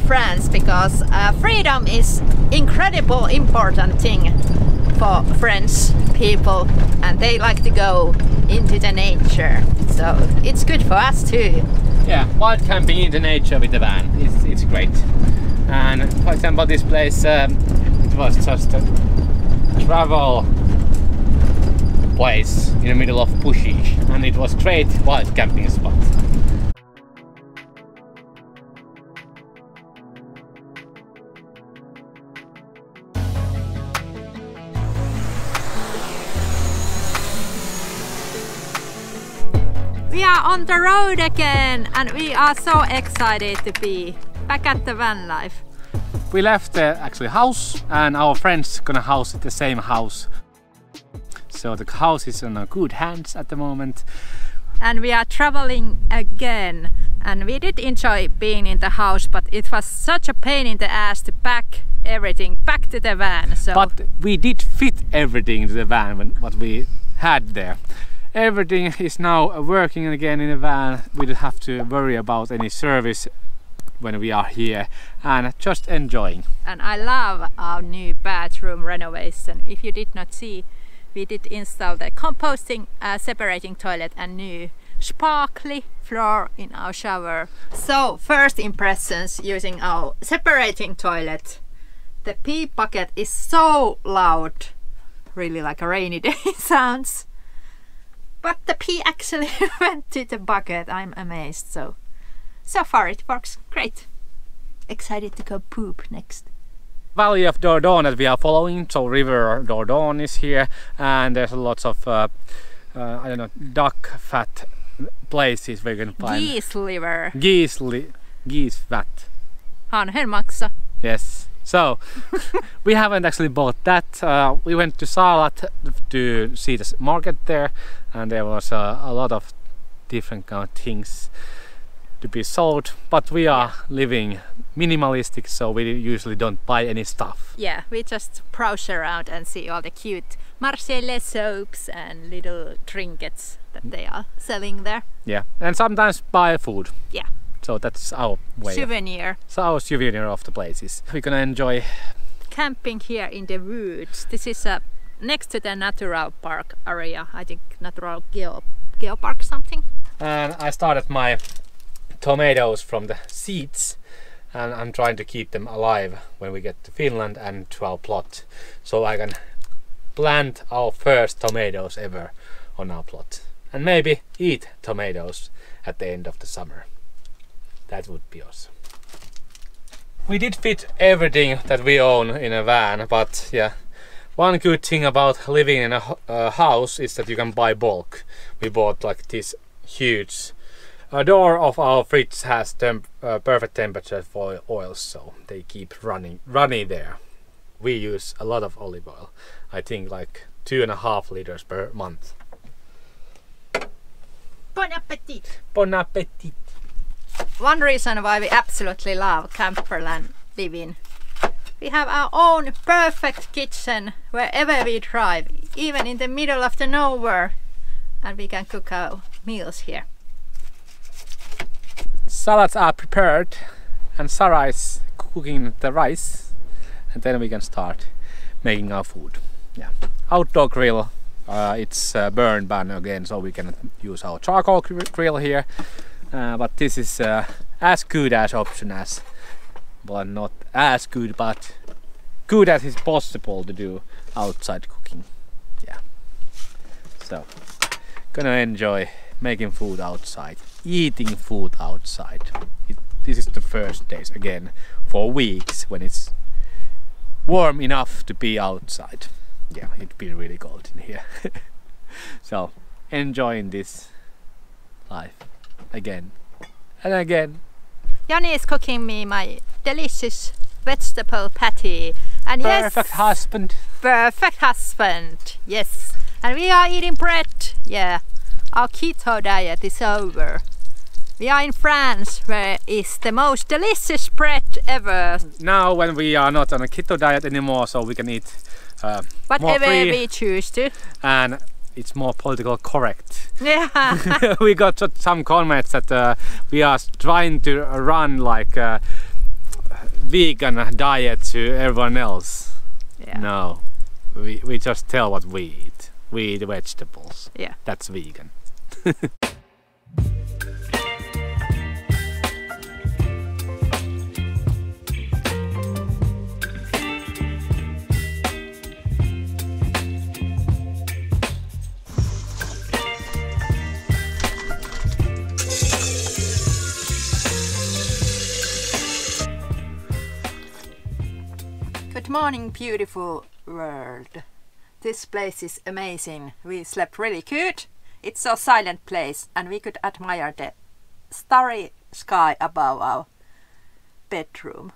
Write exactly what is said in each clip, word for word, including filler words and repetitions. France, because uh, freedom is incredible important thing for French people, and they like to go into the nature, so it's good for us too. Yeah, wild camping into nature with the van, it's, it's great. And for example, this place, um, it was just a travel place in the middle of bushes, and it was great wild camping spot. We are on the road again, and we are so excited to be back at the van life. We left the uh, actually house, and our friends gonna house at the same house. So the house is in good hands at the moment. And we are traveling again, and we did enjoy being in the house, but it was such a pain in the ass to pack everything back to the van. So. But we did fit everything into the van, when, what we had there. Everything is now working again in the van. We don't have to worry about any service when we are here, and just enjoying. And I love our new bathroom renovation. If you did not see, we did install the composting uh, separating toilet and new sparkly floor in our shower. So first impressions using our separating toilet. The pee bucket is so loud, really like a rainy day sounds. But the pee actually went to the bucket. I'm amazed. So, so far it works great. Excited to go poop next. Valley of Dordogne that we are following. So River Dordogne is here, and there's lots of uh, uh, I don't know, duck fat places where you can find geese liver, geese li geese fat. Hanhen maksa. Yes. So we haven't actually bought that. Uh, we went to Saalat to see the market there, and there was uh, a lot of different kind of things to be sold, but we are living minimalistic, so we usually don't buy any stuff. Yeah, we just browse around and see all the cute Marseille soaps and little trinkets that they are selling there. Yeah, and sometimes buy food. Yeah. So that's our way. Souvenir. Of, so our souvenir of the places. We're gonna enjoy camping here in the woods. This is a, next to the natural park area. I think natural geo geopark something. And I started my tomatoes from the seeds, and I'm trying to keep them alive when we get to Finland and to our plot, so I can plant our first tomatoes ever on our plot, and maybe eat tomatoes at the end of the summer. That would be awesome. We did fit everything that we own in a van, but yeah, one good thing about living in a uh, house is that you can buy bulk. We bought like this huge. A door of our fridge has temp uh, perfect temperature for oils, so they keep running, running there. We use a lot of olive oil. I think like two and a half liters per month. Bon appetit! Bon appetit! One reason why we absolutely love camperland living. We have our own perfect kitchen wherever we drive, even in the middle of the nowhere. And we can cook our meals here. Salads are prepared, and Sarah is cooking the rice, and then we can start making our food. Yeah, outdoor grill, uh, it's uh, burn ban again, so we can use our charcoal grill here, uh, but this is uh, as good as option as, well, not as good, but good as is possible to do outside cooking. Yeah, so gonna enjoy making food outside, eating food outside. It, this is the first days again for weeks when it's warm enough to be outside. Yeah, it'd be really cold in here. So enjoying this life again and again. Yanni is cooking me my delicious vegetable patty, and perfect yes, husband. Perfect husband. Yes, and we are eating bread. Yeah. Our keto diet is over. We are in France, where is the most delicious bread ever. Now when we are not on a keto diet anymore, so we can eat uh, whatever more free, we choose to. And it's more politically correct. Yeah. We got some comments that uh, we are trying to run like uh, vegan diet to everyone else. Yeah. No, we, we just tell what we eat. We eat vegetables. Yeah. That's vegan. Good morning, beautiful world. This place is amazing. We slept really good. It's a silent place and we could admire the starry sky above our bedroom.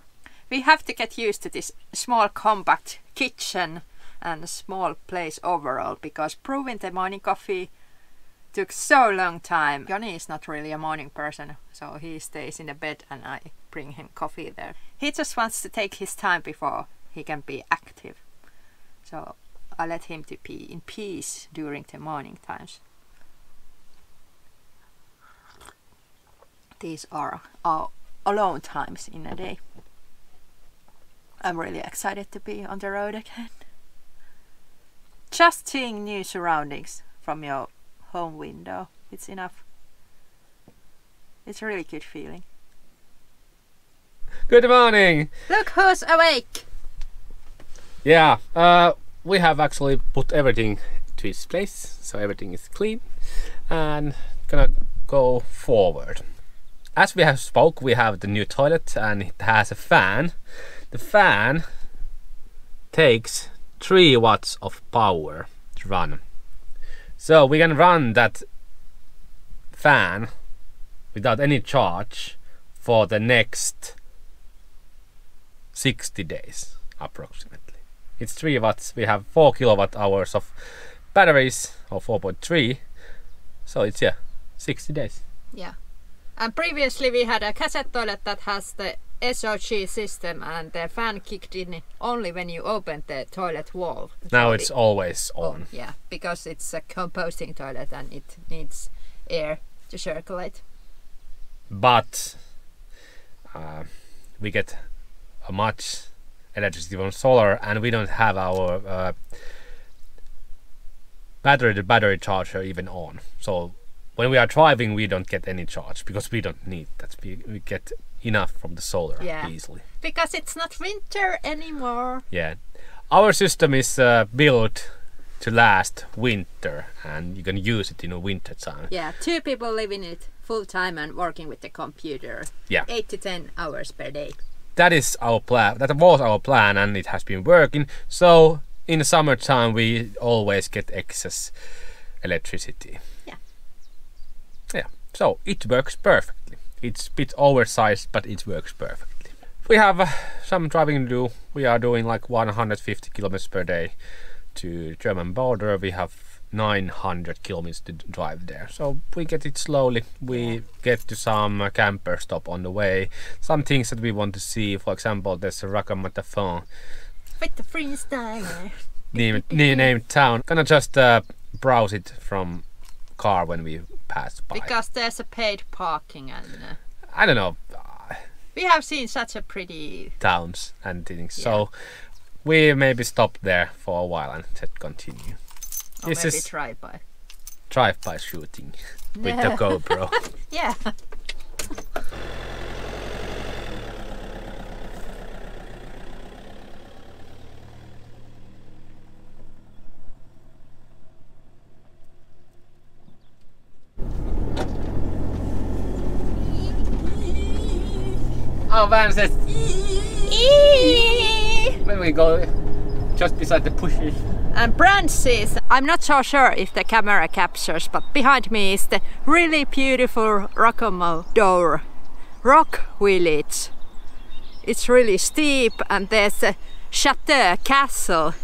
We have to get used to this small compact kitchen and small place overall, because brewing the morning coffee took so long time. Joni is not really a morning person, so he stays in the bed and I bring him coffee there. He just wants to take his time before he can be active, so I let him to be in peace during the morning times. These are our alone times in a day. I'm really excited to be on the road again. Just seeing new surroundings from your home window, it's enough. It's a really good feeling. Good morning! Look who's awake! Yeah, uh, we have actually put everything to its place, so everything is clean and gonna go forward. As we have spoke, we have the new toilet and it has a fan. The fan takes three watts of power to run. So we can run that fan without any charge for the next sixty days approximately. It's three watts, we have four kilowatt hours of batteries, or four point three, so it's, yeah, sixty days. Yeah, and previously we had a cassette toilet that has the S O G system and the fan kicked in only when you opened the toilet valve. Now it's always on. Yeah, because it's a composting toilet and it needs air to circulate. But uh, we get a much electricity from solar, and we don't have our uh, battery, the battery charger even on. So when we are driving, we don't get any charge because we don't need that. We, we get enough from the solar, yeah, easily. Because it's not winter anymore. Yeah, our system is uh, built to last winter, and you can use it in a winter time. Yeah, two people live in it full time and working with the computer. Yeah, eight to ten hours per day. That is our plan. That was our plan, and it has been working. So in the summertime, we always get excess electricity. Yeah. Yeah. So it works perfectly. It's a bit oversized, but it works perfectly. We have uh, some driving to do. We are doing like one hundred fifty kilometers per day to German border. We have nine hundred kilometers to drive there, so we get it slowly. We get to some uh, camper stop on the way, some things that we want to see. For example, there's a Rocamadour with the freestyle near, near named town. Gonna just uh, browse it from car when we pass by, because there's a paid parking and uh, I don't know, we have seen such a pretty towns and things, yeah. So we maybe stop there for a while and then continue. Or this maybe is drive-by. Drive-by shooting with the GoPro. Yeah. Our van says when we go just beside the bushes. And branches. I'm not so sure if the camera captures, but behind me is the really beautiful Rocamadour rock village. It's really steep and there's a chateau, castle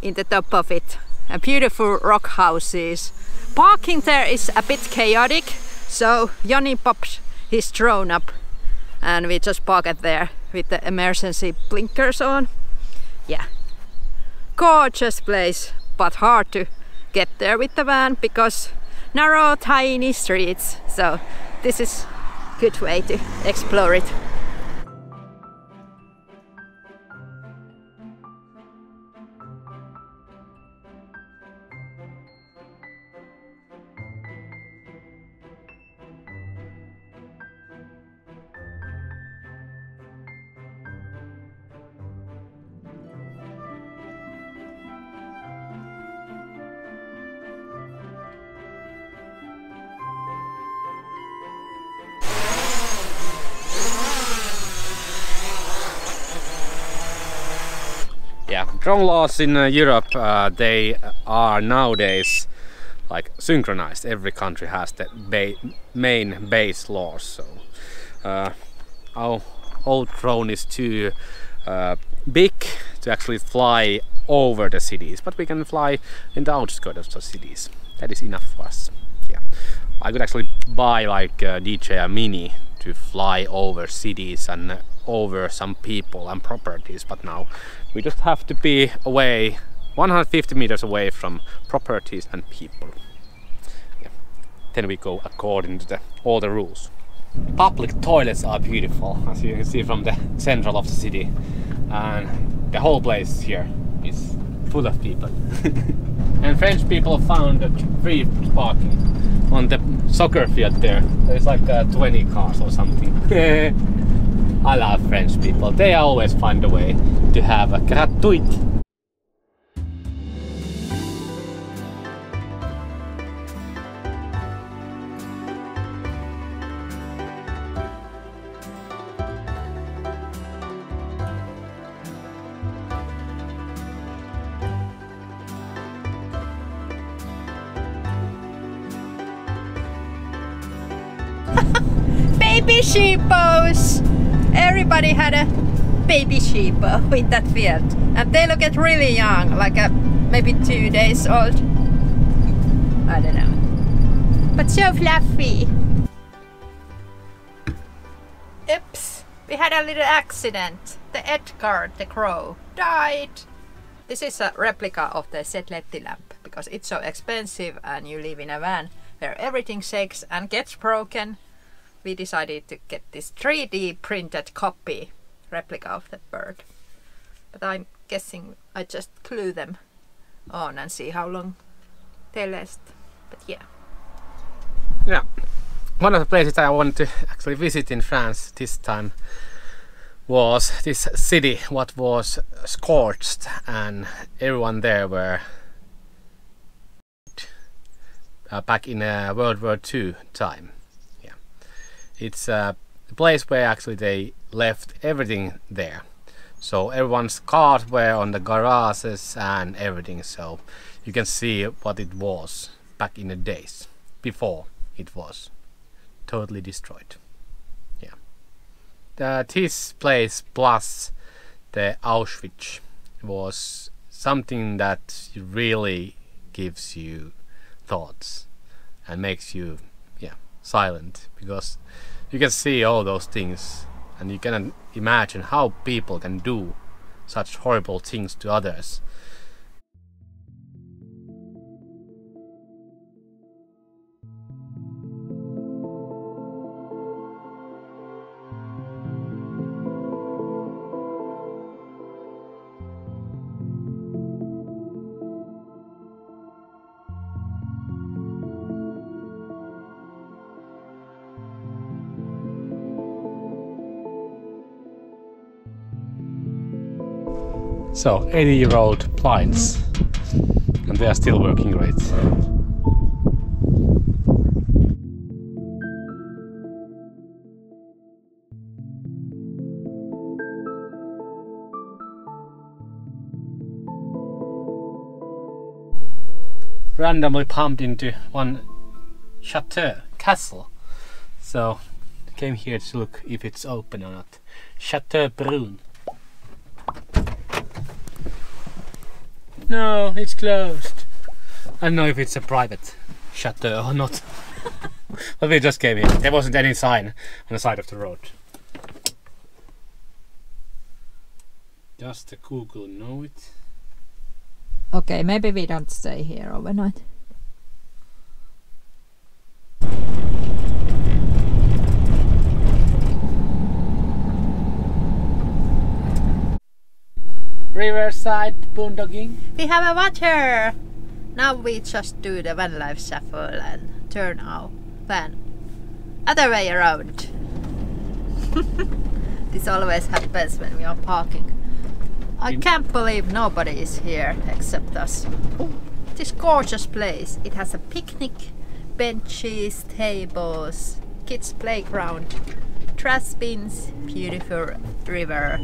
in the top of it. And beautiful rock houses. Parking there is a bit chaotic, so Joni popped his drone up and we just park it there with the emergency blinkers on. Yeah. Gorgeous place, but hard to get there with the van because narrow, tiny streets. So this is a good way to explore it. Drone laws in uh, Europe, uh, they are nowadays like synchronized. Every country has the ba main base laws. So uh, our old drone is too uh, big to actually fly over the cities, but we can fly in the outskirts of the cities. That is enough for us. Yeah, I could actually buy like a D J I Mini to fly over cities and over some people and properties, but now we just have to be away one hundred fifty meters away from properties and people. Yeah. Then we go according to the, all the rules. Public toilets are beautiful, as you can see from the central of the city, and the whole place here is full of people. And French people found free parking on the soccer field there. There's like uh, twenty cars or something. I love French people. They always find a way to have a gratuit. Baby sheepos! Everybody had a baby sheep in that field, and they look at really young, like a, maybe two days old. I don't know, but so fluffy. Oops, we had a little accident. The Edgar, the crow, died. This is a replica of the Sedletti lamp because it's so expensive, and you live in a van where everything shakes and gets broken. We decided to get this three D printed copy, replica of that bird. But I'm guessing I just glue them on and see how long they last. But yeah. Yeah. One of the places I wanted to actually visit in France this time was this city what was scorched, and everyone there were uh, back in uh, World War Two time. It's a place where actually they left everything there. So everyone's cars were on the garages and everything. So you can see what it was back in the days before it was totally destroyed. Yeah. Uh, this place plus the Auschwitz was something that really gives you thoughts and makes you yeah silent, because you can see all those things and you can imagine how people can do such horrible things to others. So eighty year old blinds, and they are still working great. Randomly pumped into one chateau, castle. So came here to look if it's open or not. Chateau Brun. No, it's closed. I don't know if it's a private chateau or not. But we just came in. There wasn't any sign on the side of the road. Does the Google know it? Okay, maybe we don't stay here overnight. Riverside boondogging. We have a water. Now we just do the van life shuffle and turn our van other way around. This always happens when we are parking. I can't believe nobody is here except us. Ooh, this gorgeous place. It has a picnic, benches, tables, kids playground, trash bins, beautiful river.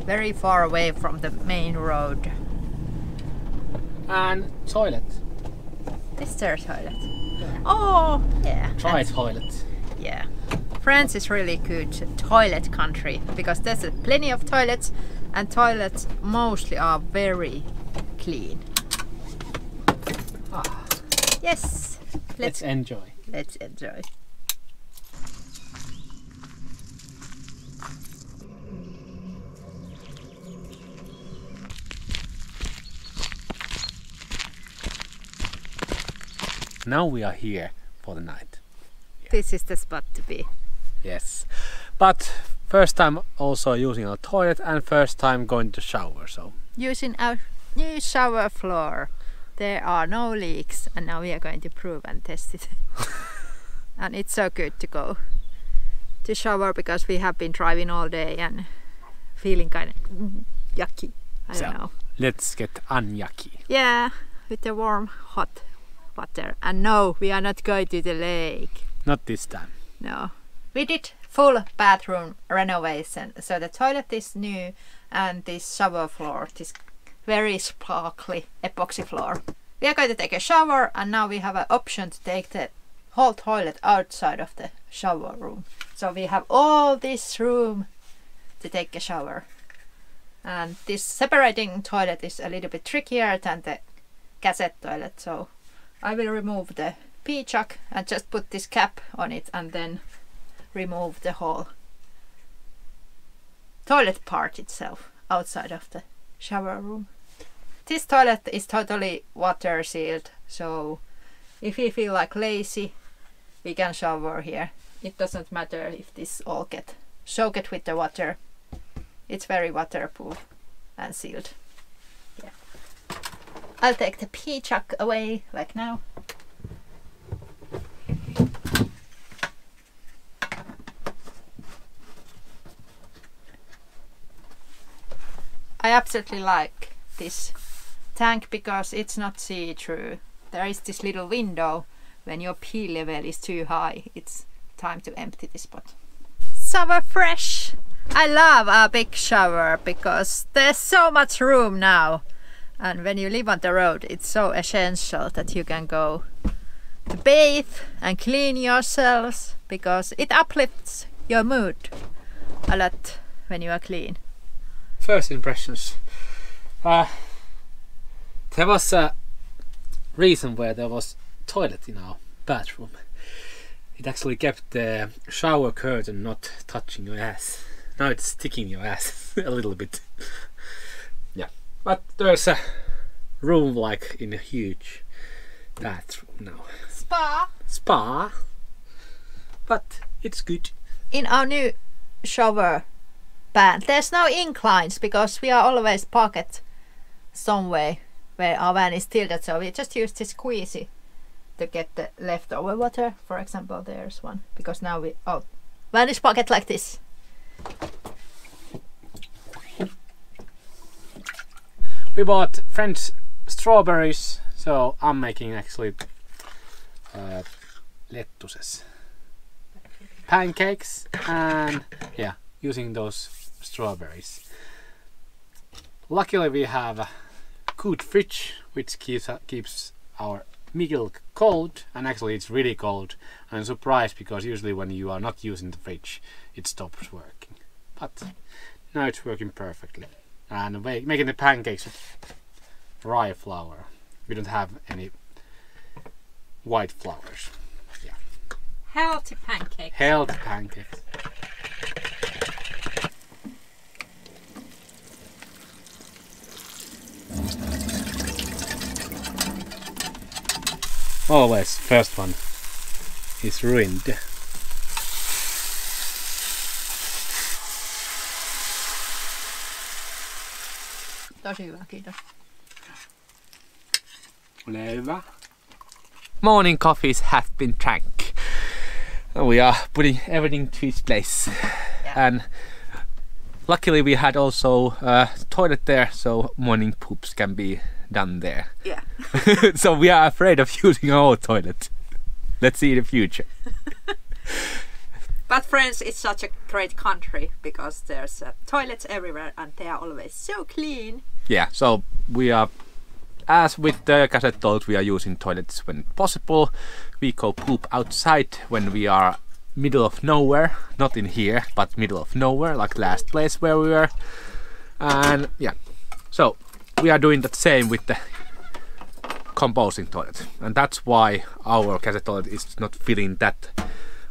very far away from the main road. And toilet. Is there a toilet? Yeah. Oh, yeah. Try and, toilet. Yeah. France is really good toilet country because there's plenty of toilets and toilets mostly are very clean. Ah. Yes. Let's, let's enjoy. Let's enjoy. Now we are here for the night. Yeah. This is the spot to be. Yes, but first time also using our toilet and first time going to shower. So using our new shower floor, there are no leaks, and now we are going to prove and test it. And it's so good to go to shower because we have been driving all day and feeling kind of yucky. I so, don't know. Let's get un-yucky. Yeah, with the warm, hot. Water. And no, we are not going to the lake. Not this time. No. We did full bathroom renovation. So the toilet is new and this shower floor, this very sparkly epoxy floor. We are going to take a shower and now we have an option to take the whole toilet outside of the shower room. So we have all this room to take a shower. And this separating toilet is a little bit trickier than the cassette toilet. So I will remove the pee jug and just put this cap on it and then remove the whole toilet part itself outside of the shower room. This toilet is totally water sealed, so if we feel like lazy, we can shower here. It doesn't matter if this all gets soaked with the water. It's very waterproof and sealed. Yeah. I'll take the pee jug away, like now. I absolutely like this tank because it's not see-through. There is this little window when your pee level is too high. It's time to empty this pot. Summer fresh! I love a big shower because there's so much room now. And when you live on the road, it's so essential that you can go to bathe and clean yourselves because it uplifts your mood a lot when you are clean. First impressions. Uh, there was a reason where there was toilet in our bathroom. It actually kept the shower curtain not touching your ass. Now it's sticking your ass a little bit. But there's a room like in a huge bathroom now. Spa! Spa! But it's good. In our new shower van, there's no inclines because we are always parked somewhere where our van is tilted. So we just use this squeezy to get the leftover water. For example, there's one. Because now we... Oh, van is parked like this. We bought French strawberries, so I'm making actually uh, lettuces, pancakes, and yeah, using those strawberries. Luckily, we have a good fridge, which keeps uh, keeps our milk cold, and actually it's really cold. And I'm surprised because usually when you are not using the fridge, it stops working, but now it's working perfectly. And making the pancakes with rye flour. We don't have any white flours. Yeah. Healthy pancakes. Healthy pancakes. Always, first one is ruined. Tosi hyvä, kiitos. Leivä. Morning coffees have been drank. We are putting everything to its place. Yeah. And luckily we had also a toilet there, so morning poops can be done there. Yeah. So we are afraid of using our own toilet. Let's see in the future. But France is such a great country because there's uh, toilets everywhere and they are always so clean. Yeah, so we are, as with the cassette told, we are using toilets when possible. We go poop outside when we are middle of nowhere, not in here, but middle of nowhere, like last place where we were. And yeah, so we are doing that same with the composing toilet, and that's why our cassette toilet is not filling that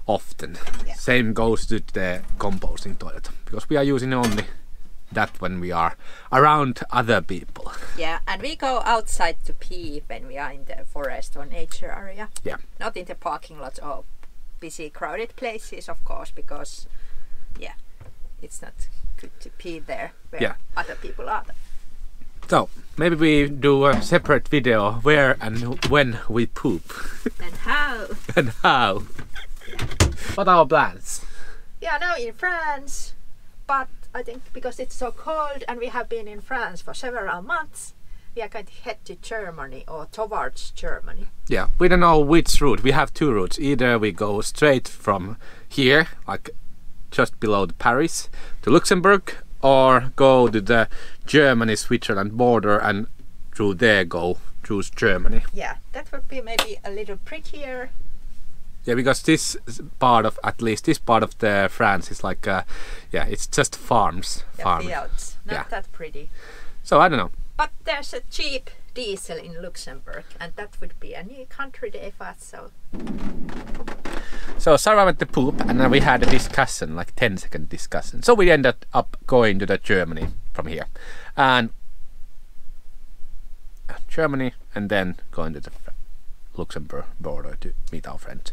often. Yeah. Same goes to the composing toilet, because we are using only that when we are around other people. Yeah, and we go outside to pee when we are in the forest or nature area. Yeah. Not in the parking lots or busy crowded places, of course, because yeah, it's not good to pee there where yeah. other people are. So maybe we do a separate video where and when we poop. And how. And how. What are our plans? We are now in France, but I think because it's so cold and we have been in France for several months, we are going to head to Germany or towards Germany. Yeah, we don't know which route. We have two routes. Either we go straight from here, like just below Paris, to Luxembourg, or go to the Germany-Switzerland border and through there go through Germany. Yeah, that would be maybe a little prettier. Yeah, because this part of, at least this part of the France is like, uh, yeah, it's just farms. The farm. Fields, not yeah. that pretty. So I don't know. But there's a cheap diesel in Luxembourg, and that would be a new country day for us. So, so Sarah went to poop, and then we had a discussion, like ten second discussion. So we ended up going to the Germany from here, and Germany, and then going to the Luxembourg border to meet our friends.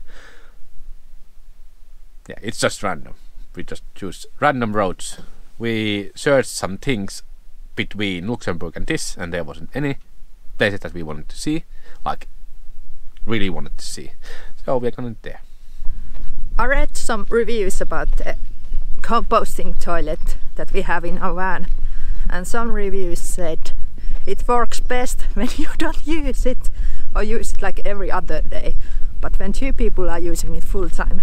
Yeah, it's just random. We just choose random roads. We searched some things between Luxembourg and this, and there wasn't any places that we wanted to see, like really wanted to see. So we're going there. I read some reviews about the composting toilet that we have in our van, and some reviews said it works best when you don't use it, or use it like every other day. But when two people are using it full time,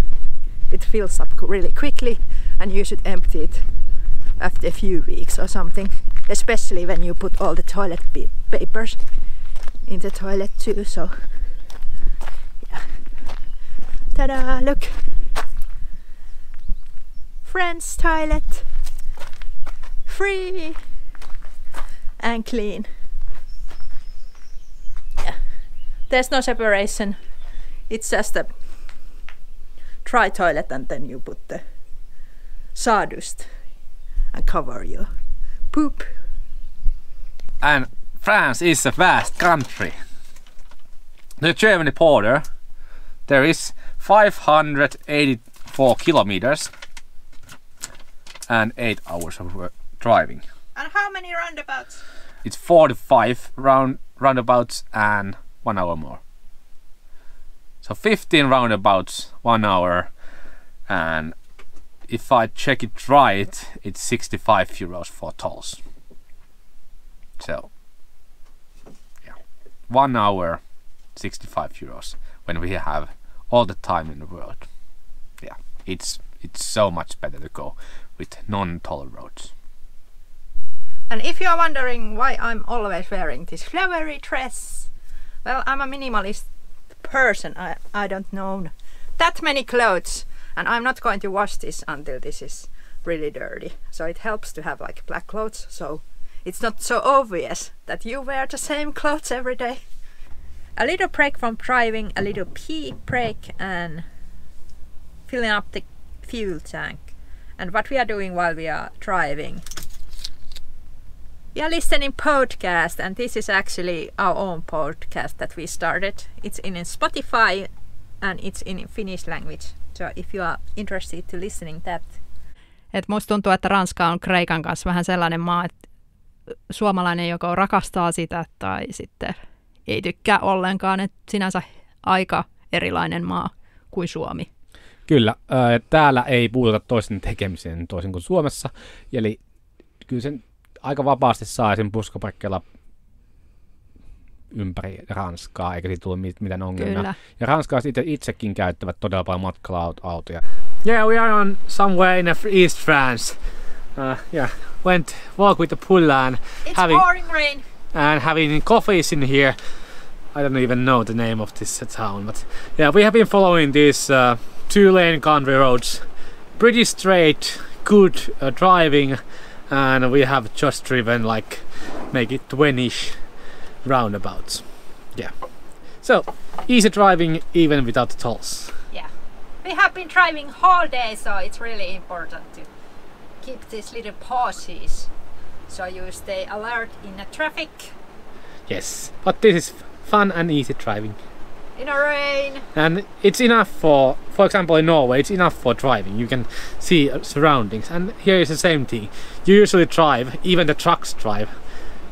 it fills up really quickly, and you should empty it after a few weeks or something, especially when you put all the toilet papers in the toilet too. So yeah. Ta-da, look, French toilet, free and clean. Yeah, there's no separation, it's just a dry toilet, and then you put the sawdust and cover your poop. And France is a vast country. The German border, there is five hundred eighty-four kilometers and eight hours of driving. And how many roundabouts? It's forty-five round roundabouts and one hour more. So fifteen roundabouts, one hour, and if I check it right, it's sixty-five euros for tolls. So yeah, one hour, sixty-five euros, when we have all the time in the world. Yeah, it's it's so much better to go with non-toll roads. And if you are wondering why I'm always wearing this flowery dress, well, I'm a minimalist person. I I don't know that many clothes. And I'm not going to wash this until this is really dirty. So it helps to have like black clothes, so it's not so obvious that you wear the same clothes every day. A little break from driving, a little pee break, and filling up the fuel tank. And what we are doing while we are driving, we are listening podcast, and this is actually our own podcast that we started. It's in Spotify and it's in Finnish language. So if you are interested to listening that. Et musta tuntuu, että Ranska on Kreikan kanssa vähän sellainen maa, että suomalainen joko rakastaa sitä tai sitten ei tykkää ollenkaan. Että sinänsä aika erilainen maa kuin Suomi. Kyllä. Ää, täällä ei puututa toisen tekemiseen toisin kuin Suomessa. Eli kyllä sen aika vapaasti saa sen puskaparkkeilla ympäri Ranskaa, eikä siitä tule mitään ongelmia. Kyllä. Ja ranskalaiset itsekin käyttävät todella paljon matkailuautoja. Yeah, we are on somewhere in East France. Uh, yeah, went walk with the Pula and it's having pouring rain and having coffees in here. I don't even know the name of this town, but yeah, we have been following these uh, two-lane country roads. Pretty straight, good uh, driving, and we have just driven like make it twenty-ish roundabouts. Yeah, so easy driving even without the tolls. Yeah, we have been driving all day, so it's really important to keep these little pauses, so you stay alert in the traffic. Yes, but this is fun and easy driving in a rain, and it's enough for for example in Norway it's enough for driving. You can see surroundings, and here is the same thing. You usually drive, even the trucks drive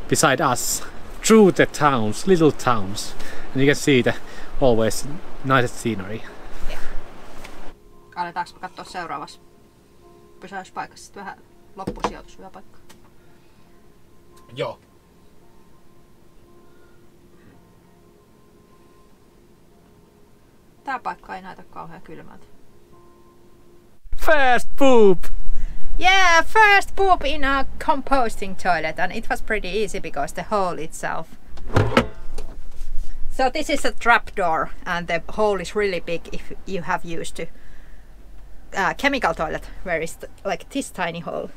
beside us through the towns, little towns, and you can see the always nice scenery. Yeah. Aletaanko katsoa seuraavassa pysäyspaikassa sitten vähän loppusijoituspaikkaa? Joo. Tää paikka ei näytä kauhean kylmältä. First poop! Yeah, first poop in a composting toilet, and it was pretty easy because the hole itself. So this is a trap door, and the hole is really big if you have used to uh, chemical toilet, where it's like this tiny hole.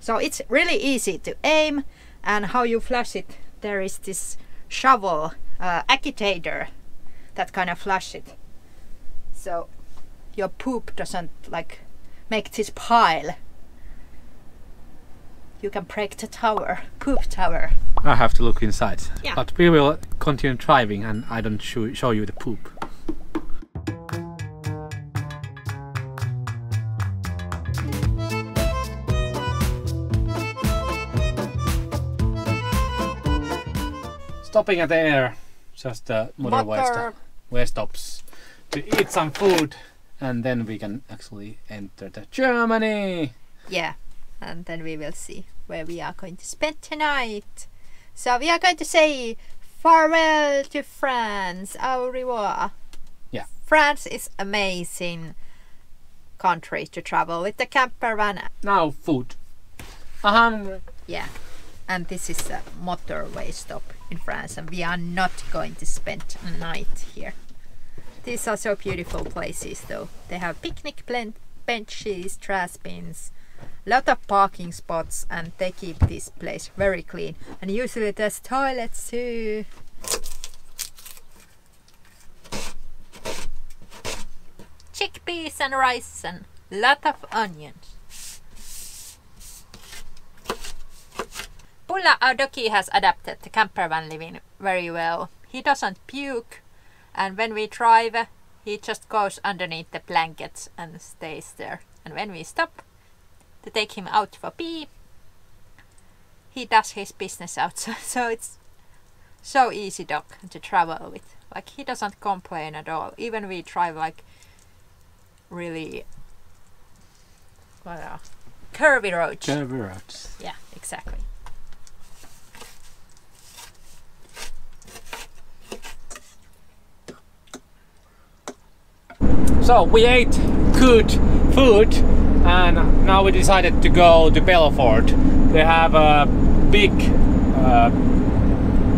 So it's really easy to aim, and how you flush it, there is this shovel, uh, agitator, that kind of flush it. So your poop doesn't like make this pile. You can break the tower, poop tower. I have to look inside. Yeah. But we will continue driving, and I don't show, show you the poop. Stopping at the air, just the motorway where stops. To eat some food, and then we can actually enter the Germany. Yeah, and then we will see where we are going to spend tonight. So we are going to say farewell to France, au revoir. Yeah, France is amazing country to travel with the camper van. Now food. I'm hungry. Yeah, and this is a motorway stop in France, and we are not going to spend a night here. These are so beautiful places though. They have picnic benches, trash bins, lot of parking spots, and they keep this place very clean. And usually there's toilets too. Chickpeas and rice and lot of onions. Pula Adoki has adapted the camper van living very well. He doesn't puke. And when we drive, he just goes underneath the blankets and stays there. And when we stop to take him out for pee, he does his business outside. So it's so easy dog to travel with. Like, he doesn't complain at all. Even we drive like really what are, curvy roads. Curvy roads. Yeah, exactly. So we ate good food, and now we decided to go to Belfort. They have a big uh,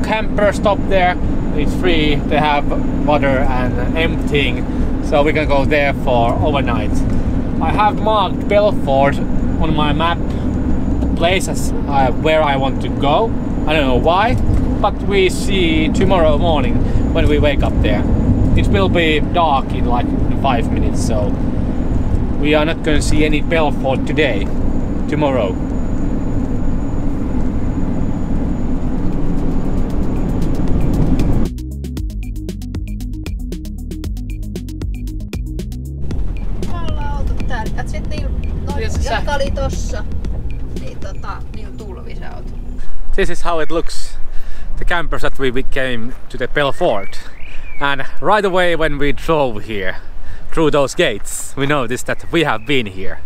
camper stop there. It's free. They have water and emptying, so we can go there for overnight. I have marked Belfort on my map places uh, where I want to go. I don't know why, but we see tomorrow morning when we wake up there. It will be dark in like five minutes, so we are not going to see any Belfort today, tomorrow. Me ollaan oltu täällä. Katsit niil, noin, jotka oli tossa, niin tota, niil tulvissa oltu. This is how it looks, the campers that we came to the Belfort. And right away when we drove here through those gates, we noticed that we have been here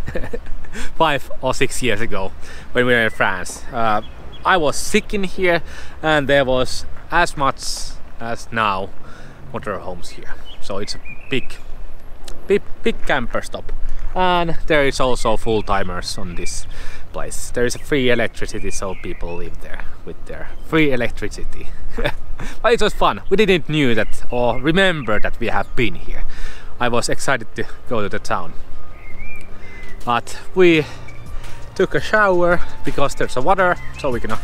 five or six years ago when we were in France. Uh, I was sick in here, and there was as much as now motorhomes here. So it's a big, big, big camper stop. and there is also full-timers on this place. There is free electricity, so people live there with their free electricity. But it was fun. We didn't knew that or remember that we have been here. I was excited to go to the town. But we took a shower because there's a water, so we can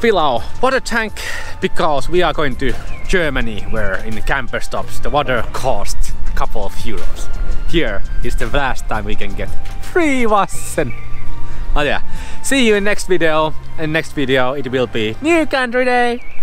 fill our water tank because we are going to Germany, where in the camper stops the water costs a couple of euros. Here is the last time we can get free Wassen. Oh yeah, see you in next video. In next video it will be new country day.